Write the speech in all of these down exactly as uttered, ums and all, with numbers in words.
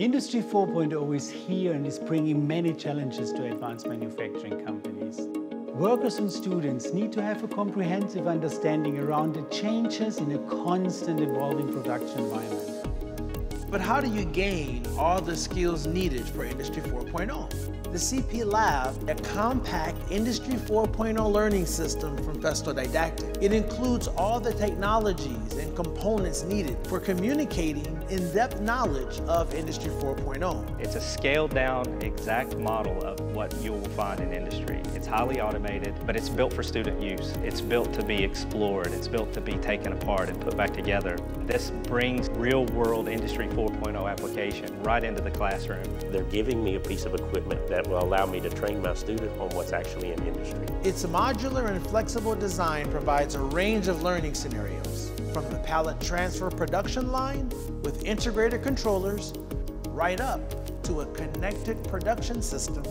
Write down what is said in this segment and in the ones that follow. Industry four point oh is here and is bringing many challenges to advanced manufacturing companies. Workers and students need to have a comprehensive understanding around the changes in a constant evolving production environment. But how do you gain all the skills needed for Industry four point oh? The C P Lab, a compact Industry four point oh learning system from Festo Didactic. It includes all the technologies and components needed for communicating in-depth knowledge of Industry four point oh. It's a scaled-down, exact model of what you'll find in industry. It's highly automated, but it's built for student use. It's built to be explored. It's built to be taken apart and put back together. This brings real-world Industry four point oh application right into the classroom. They're giving me a piece of equipment that will allow me to train my student on what's actually in industry. Its modular and flexible design provides a range of learning scenarios, from the pallet transfer production line with integrated controllers right up to a connected production system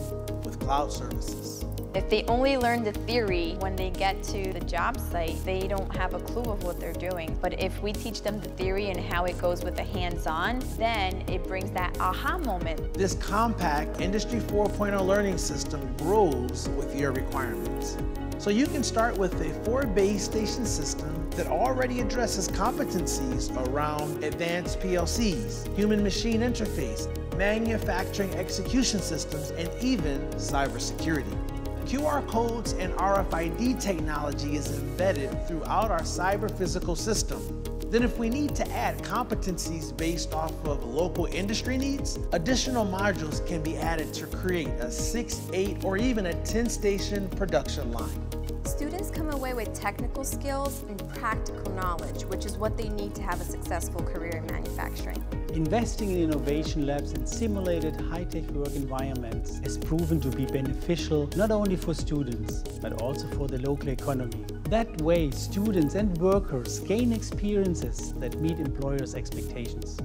with cloud services. If they only learn the theory, when they get to the job site, they don't have a clue of what they're doing. But if we teach them the theory and how it goes with the hands-on, then it brings that aha moment. This compact Industry four point oh learning system grows with your requirements. So you can start with a four-base station system that already addresses competencies around advanced P L Cs, human-machine interface, manufacturing execution systems, and even cybersecurity. Q R codes and R F I D technology is embedded throughout our cyber-physical system. Then if we need to add competencies based off of local industry needs, additional modules can be added to create a six, eight, or even a ten station production line. Students come away with technical skills and practical knowledge, which is what they need to have a successful career in manufacturing. Investing in innovation labs and simulated high-tech work environments is proven to be beneficial not only for students, but also for the local economy. That way, students and workers gain experiences that meet employers' expectations.